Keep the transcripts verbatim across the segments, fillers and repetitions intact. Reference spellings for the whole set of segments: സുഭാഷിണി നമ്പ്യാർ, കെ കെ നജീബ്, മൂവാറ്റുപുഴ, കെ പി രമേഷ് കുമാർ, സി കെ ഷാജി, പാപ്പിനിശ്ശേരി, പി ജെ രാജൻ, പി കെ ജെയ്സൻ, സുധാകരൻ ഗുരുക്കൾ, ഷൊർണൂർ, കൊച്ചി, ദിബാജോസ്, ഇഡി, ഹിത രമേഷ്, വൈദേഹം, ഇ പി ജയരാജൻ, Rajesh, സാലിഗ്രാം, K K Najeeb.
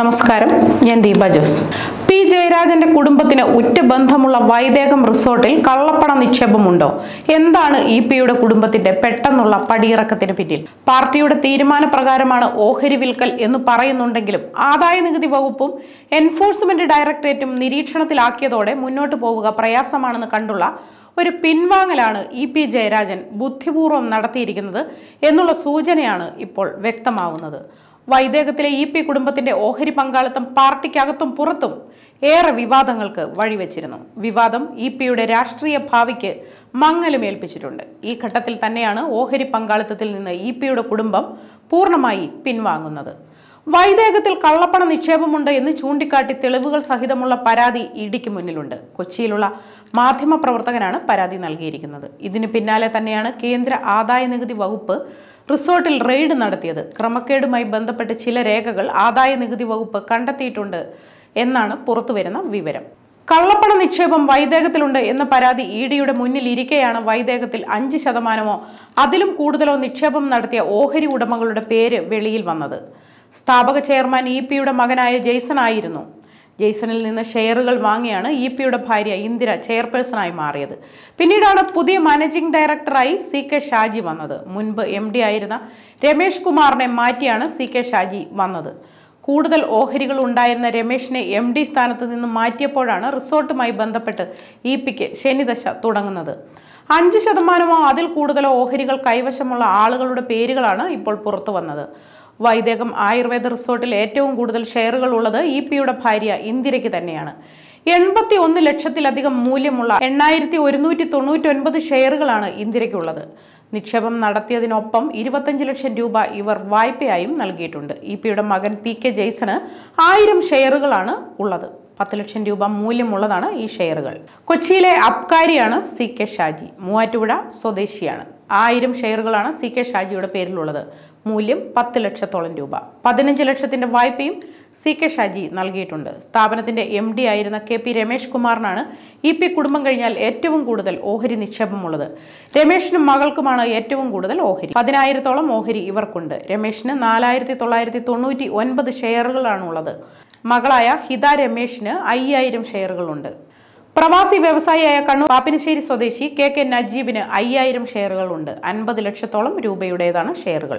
നമസ്കാരം, ഞാൻ ദിബാജോസ്. P J രാജന്റെ കുടുംബത്തിന് ഉറ്റ ബന്ധമുള്ള വൈദേഹം റിസോർട്ടിൽ കള്ളപ്പണ നിക്ഷേപമുണ്ടോ? എന്താണ് ഇപിയുടെ കുടുംബത്തിന്റെ പെട്ടെന്നുള്ള പടിയിറക്കത്തിന് പിന്നിൽ? പാർട്ടിയുടെ തീരുമാനപ്രകാരമാണ് ഓഹരി വിൽക്കൽ എന്ന് പറയുന്നുണ്ടെങ്കിലും ആദായ നികുതി വകുപ്പും എൻഫോഴ്സ്മെന്റ് ഡയറക്ടറേറ്റും നിരീക്ഷണത്തിലാക്കിയതോടെ മുന്നോട്ട് പോവുക പ്രയാസമാണെന്ന് കണ്ടുള്ള ഒരു പിൻവാങ്ങലാണ് ഇ പി ജയരാജൻ ബുദ്ധിപൂർവ്വം നടത്തിയിരിക്കുന്നത് എന്നുള്ള സൂചനയാണ് ഇപ്പോൾ വ്യക്തമാവുന്നത്. വൈദേഹത്തിലെ ഇ പി കുടുംബത്തിന്റെ ഓഹരി പങ്കാളിത്തം പാർട്ടിക്കകത്തും പുറത്തും ഏറെ വിവാദങ്ങൾക്ക് വഴിവെച്ചിരുന്നു. വിവാദം ഇ പിയുടെ രാഷ്ട്രീയ ഭാവിക്ക് മങ്ങലുമേൽപ്പിച്ചിട്ടുണ്ട്. ഈ ഘട്ടത്തിൽ തന്നെയാണ് ഓഹരി പങ്കാളിത്തത്തിൽ നിന്ന് ഇ പിയുടെ കുടുംബം പൂർണ്ണമായി പിൻവാങ്ങുന്നത്. വൈദേഹത്തിൽ കള്ളപ്പണ നിക്ഷേപമുണ്ട് എന്ന് ചൂണ്ടിക്കാട്ടി തെളിവുകൾ സഹിതമുള്ള പരാതി ഇഡിക്ക് മുന്നിലുണ്ട്. കൊച്ചിയിലുള്ള മാധ്യമപ്രവർത്തകനാണ് പരാതി നൽകിയിരിക്കുന്നത്. ഇതിന് പിന്നാലെ തന്നെയാണ് കേന്ദ്ര ആദായ നികുതി വകുപ്പ് റിസോർട്ടിൽ റെയ്ഡ് നടത്തിയത്. ക്രമക്കേടുമായി ബന്ധപ്പെട്ട് ചില രേഖകൾ ആദായ നികുതി വകുപ്പ് കണ്ടെത്തിയിട്ടുണ്ട് എന്നാണ് പുറത്തുവരുന്ന വിവരം. കള്ളപ്പണ നിക്ഷേപം വൈദേഹത്തിലുണ്ട് എന്ന പരാതി ഇഡിയുടെ മുന്നിൽ ഇരിക്കെയാണ് വൈദേഹത്തിൽ അഞ്ച് ശതമാനമോ അതിലും കൂടുതലോ നിക്ഷേപം നടത്തിയ ഓഹരി ഉടമകളുടെ പേര് വെളിയിൽ വന്നത്. സ്ഥാപക ചെയർമാൻ ഇ പിയുടെ മകനായ ജെയ്സൺ ആയിരുന്നു. ജെയ്സണിൽ നിന്ന് ഷെയറുകൾ വാങ്ങിയാണ് ഇ പിയുടെ ഭാര്യ ഇന്ദിര ചെയർപേഴ്സണായി മാറിയത്. പിന്നീടാണ് പുതിയ മാനേജിംഗ് ഡയറക്ടറായി സി കെ ഷാജി വന്നത്. മുൻപ് എം ഡി ആയിരുന്ന രമേഷ് കുമാറിനെ മാറ്റിയാണ് സി കെ ഷാജി വന്നത്. കൂടുതൽ ഓഹരികൾ ഉണ്ടായിരുന്ന രമേഷിനെ എം ഡി സ്ഥാനത്ത് നിന്ന് മാറ്റിയപ്പോഴാണ് റിസോർട്ടുമായി ബന്ധപ്പെട്ട് ഇ പിക്ക് ശനിദശ തുടങ്ങുന്നത്. അഞ്ച് ശതമാനമോ അതിൽ കൂടുതലോ ഓഹരികൾ കൈവശമുള്ള ആളുകളുടെ പേരുകളാണ് ഇപ്പോൾ പുറത്തു വന്നത്. വൈദേഹം ആയുർവേദ റിസോർട്ടിൽ ഏറ്റവും കൂടുതൽ ഷെയറുകൾ ഉള്ളത് ഇ പിയുടെ ഭാര്യ ഇന്ദിരയ്ക്ക് തന്നെയാണ്. എൺപത്തി ഒന്ന് ലക്ഷത്തിലധികം മൂല്യമുള്ള എണ്ണായിരത്തി ഒരുന്നൂറ്റി തൊണ്ണൂറ്റി ഒൻപത് ഷെയറുകളാണ് ഇന്ദിരയ്ക്കുള്ളത്. നിക്ഷേപം നടത്തിയതിനൊപ്പം ഇരുപത്തഞ്ച് ലക്ഷം രൂപ ഇവർ വായ്പയായും നൽകിയിട്ടുണ്ട്. ഇ പിയുടെ മകൻ പി കെ ജെയ്സന് ആയിരം ഷെയറുകളാണ് ഉള്ളത്. പത്ത് ലക്ഷം രൂപ മൂല്യമുള്ളതാണ് ഈ ഷെയറുകൾ. കൊച്ചിയിലെ അബ്കാരിയാണ് സി കെ ഷാജി. മൂവാറ്റുപുഴ സ്വദേശിയാണ്. ആയിരം ഷെയറുകളാണ് സി കെ ഷാജിയുടെ പേരിലുള്ളത്. മൂല്യം പത്ത് ലക്ഷത്തോളം രൂപ. പതിനഞ്ച് ലക്ഷത്തിൻ്റെ വായ്പയും സി കെ ഷാജി നൽകിയിട്ടുണ്ട്. സ്ഥാപനത്തിൻ്റെ എം ഡി ആയിരുന്ന കെ പി രമേഷ് കുമാറിനാണ് ഇ പി കുടുംബം കഴിഞ്ഞാൽ ഏറ്റവും കൂടുതൽ ഓഹരി നിക്ഷേപമുള്ളത്. രമേഷിനും മകൾക്കുമാണ് ഏറ്റവും കൂടുതൽ ഓഹരി. പതിനായിരത്തോളം ഓഹരി ഇവർക്കുണ്ട്. രമേഷിന് നാലായിരത്തി തൊള്ളായിരത്തി തൊണ്ണൂറ്റി ഒൻപത് ഷെയറുകളാണുള്ളത്. മകളായ ഹിത രമേഷിന് അയ്യായിരം ഷെയറുകളുണ്ട്. പ്രവാസി വ്യവസായിയായ കണ്ണൂർ പാപ്പിനിശ്ശേരി സ്വദേശി കെ കെ നജീബിന് അയ്യായിരം ഷെയറുകളുണ്ട്. അൻപത് ലക്ഷത്തോളം രൂപയുടേതാണ് ഷെയറുകൾ.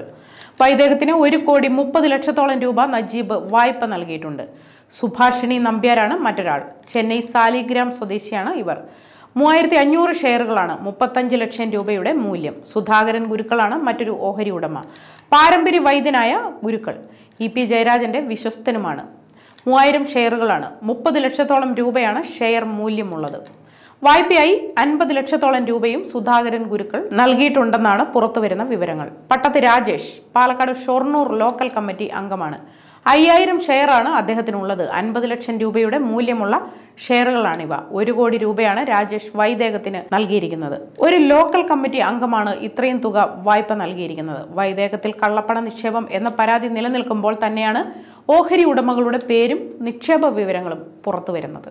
വൈദേഹത്തിന് ഒരു കോടി മുപ്പത് ലക്ഷത്തോളം രൂപ നജീബ് വായ്പ നൽകിയിട്ടുണ്ട്. സുഭാഷിണി നമ്പ്യാരാണ് മറ്റൊരാൾ. ചെന്നൈ സാലിഗ്രാം സ്വദേശിയാണ് ഇവർ. മൂവായിരത്തി അഞ്ഞൂറ് ഷെയറുകളാണ്. മുപ്പത്തഞ്ച് ലക്ഷം രൂപയുടെ മൂല്യം. സുധാകരൻ ഗുരുക്കളാണ് മറ്റൊരു ഓഹരി ഉടമ. പാരമ്പര്യ വൈദ്യനായ ഗുരുക്കൾ ഇ പി ജയരാജന്റെ വിശ്വസ്തനുമാണ്. മൂവായിരം ഷെയറുകളാണ്. മുപ്പത് ലക്ഷത്തോളം രൂപയാണ് ഷെയർ മൂല്യമുള്ളത്. വായ്പയായി അൻപത് ലക്ഷത്തോളം രൂപയും സുധാകരൻ ഗുരുക്കൾ നൽകിയിട്ടുണ്ടെന്നാണ് പുറത്തുവരുന്ന വിവരങ്ങൾ. പട്ടത്ത് രാജേഷ് പാലക്കാട് ഷൊർണൂർ ലോക്കൽ കമ്മിറ്റി അംഗമാണ്. അയ്യായിരം ഷെയറാണ് അദ്ദേഹത്തിനുള്ളത്. അൻപത് ലക്ഷം രൂപയുടെ മൂല്യമുള്ള ഷെയറുകളാണിവ. ഒരു കോടി രൂപയാണ് രാജേഷ് വൈദേഹത്തിന് നൽകിയിരിക്കുന്നത്. ഒരു ലോക്കൽ കമ്മിറ്റി അംഗമാണ് ഇത്രയും തുക വായ്പ നൽകിയിരിക്കുന്നത്. വൈദേഹത്തിൽ കള്ളപ്പണ നിക്ഷേപം എന്ന പരാതി നിലനിൽക്കുമ്പോൾ തന്നെയാണ് ഓഹരി ഉടമകളുടെ പേരും നിക്ഷേപ വിവരങ്ങളും പുറത്തുവരുന്നത്.